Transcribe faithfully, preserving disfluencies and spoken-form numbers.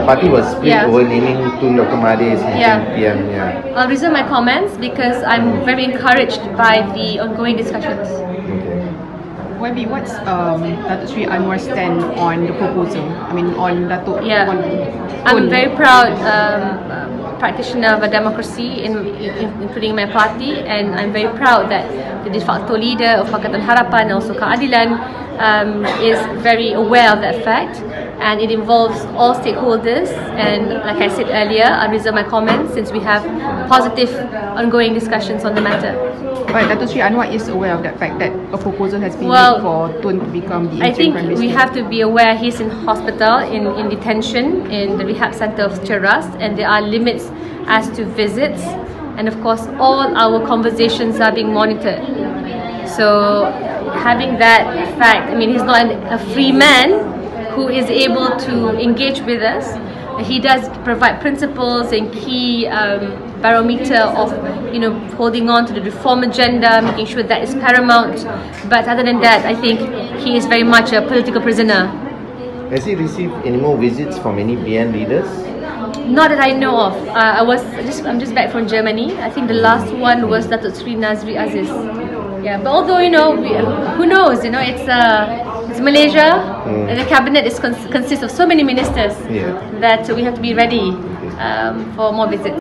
the party was split yeah. over naming Tun Doctor Mahathir's yeah. P M. Yeah. I'll reserve my comments because I'm very encouraged by the ongoing discussions. Okay. Wendy, what's um, Datuk Sri Anwar stand on the proposal? I mean, on Datuk. Yeah. On I'm a very proud um, practitioner of a democracy, in, in, including my party, and I'm very proud that the de facto leader of Pakatan Harapan and also Keadilan um, is very aware of that fact. And it involves all stakeholders, and like I said earlier, I reserve my comments since we have positive ongoing discussions on the matter. But Datuk Sri Anwar is aware of that fact that a proposal has been well, made for Tun to become the I think we have to be aware he's in hospital, in, in detention, in the rehab centre of Cheras, and there are limits as to visits, and of course all our conversations are being monitored. So having that fact, I mean, he's not an, a free man who is able to engage with us. He does provide principles and key um, barometer of, you know, holding on to the reform agenda, making sure that is paramount. But other than that, I think he is very much a political prisoner. Has he received any more visits from any B N leaders? Not that I know of. Uh, I was just, I'm just back from Germany. I think the last one was Datuk Sri Nazri Aziz. Yeah, but although, you know, we, who knows? You know, it's a. Uh, It's Malaysia, mm. and the cabinet is cons consists of so many ministers yeah. that we have to be ready um, for more visits.